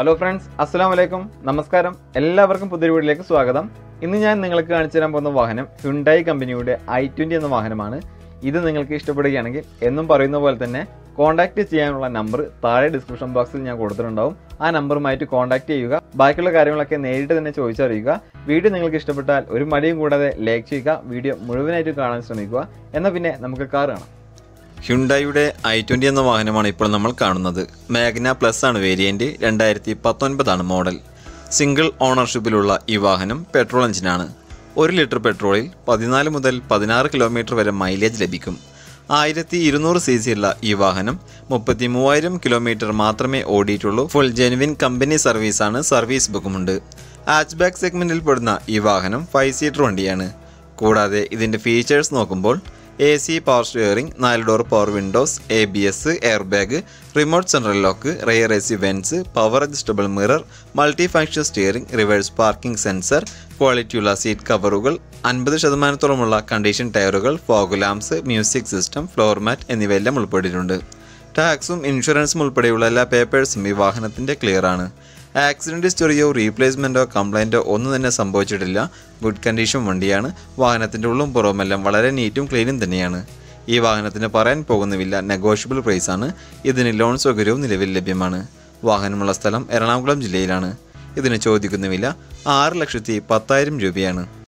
Hello friends, Assalamualaikum, Namaskaram, എല്ലാവർക്കും പുതിയ വീഡിയോയിലേക്ക് സ്വാഗതം. ഇന്ന് ഞാൻ നിങ്ങൾക്ക് കാണിച്ചു തരാൻ പോകുന്ന വാഹനം Hyundai കമ്പനിയുടെ i20 എന്ന വാഹനമാണ്. ഇത് നിങ്ങൾക്ക് ഇഷ്ടപ്പെടുകയാണെങ്കിൽ എന്നും പറയുന്ന പോലെ തന്നെ കോണ്ടാക്ട് ചെയ്യാനുള്ള നമ്പർ താഴെ ഡിസ്ക്രിപ്ഷൻ ബോക്സിൽ ഞാൻ കൊടുത്തിട്ടുണ്ടാവും. ആ നമ്പറുമായിട്ട് കോണ്ടാക്ട് ചെയ്യുക. ബാക്കിയുള്ള കാര്യങ്ങളൊക്കെ നേരിട്ട് തന്നെ ചോദിച്ചറിയുക. വീഡിയോ നിങ്ങൾക്ക് ഇഷ്ടപ്പെട്ടാൽ ഒരു മടിയും കൂടാതെ ലൈക്ക് ചെയ്യുക. വീഡിയോ മുഴുവനായിട്ട് കാണാൻ ശ്രമിക്കുക. എന്നാൽ പിന്നെ നമുക്ക് കാർ കാണാം. Hyundaiയുടെ i20 എന്ന വാഹനമാണ് ഇപ്പോൾ നമ്മൾ കാണുന്നത്. മാഗ്ന പ്ലസ് ആണ് വേരിയന്റ് 2019 ആണ് മോഡൽ. സിംഗിൾ ഓണർഷിപ്പിലുള്ള ഈ വാഹനം പെട്രോൾ എഞ്ചിനാണ്. 1 ലിറ്റർ പെട്രോളിൽ 14 മുതൽ 16 കിലോമീറ്റർ വരെ മൈലേജ് ലഭിക്കും. 1200 സിസി ഉള്ള ഈ വാഹനം 33000 കിലോമീറ്റർ മാത്രമേ ഓടിയിട്ടുള്ളൂ. ഫുൾ ജെനുവിൻ കമ്പനി സർവീസാണ്. സർവീസ് ബുക്കുമുണ്ട്. ഹാച്ച്ബാക്ക് സെഗ്മെന്റിൽ പെടുന്ന ഈ വാഹനം 5 സീറ്റർ വണ്ടിയാണ്. കൂടാതെ ഇതിൻ്റെ ഫീച്ചേഴ്സ് നോക്കുമ്പോൾ AC power steering, 4 door power windows, ABS, airbag, remote central lock, rear AC vents, power adjustable mirror, multi-function steering, reverse parking sensor, quality-ulla seat cover-ugal, 50% condition tire-ugal, fog lamps, music system, floor mat എന്നിവയെല്ലാം ഉൾപ്പെട്ടിട്ടുണ്ട്. ടാക്സും ഇൻഷുറൻസും ഉൾപ്പെടെയുള്ള എല്ലാ പേപ്പേഴ്സും ഈ വാഹനത്തിൻ്റെ clear ആണ്. Accident ഹിസ്റ്ററിയോ റീപ്ലേസ്മെൻറ്റോ കംപ്ലൈൻറ്റോ ഒന്നും തന്നെ സംഭവിച്ചിട്ടില്ല. ഗുഡ് കണ്ടീഷൻ വണ്ടിയാണ്. വാഹനത്തിൻ്റെ ഉള്ളും പുറമെല്ലാം വളരെ നീറ്റും ക്ലീനും തന്നെയാണ്. ഈ വാഹനത്തിന് പറയാൻ പോകുന്നവില്ല നെഗോഷ്യബിൾ പ്രൈസാണ്. ഇതിന് ലോൺ സൗകര്യവും നിലവിൽ ലഭ്യമാണ്. വാഹനമുള്ള സ്ഥലം എറണാകുളം ജില്ലയിലാണ്. ഇതിന് ചോദിക്കുന്ന വില 6,10,000 രൂപയാണ്.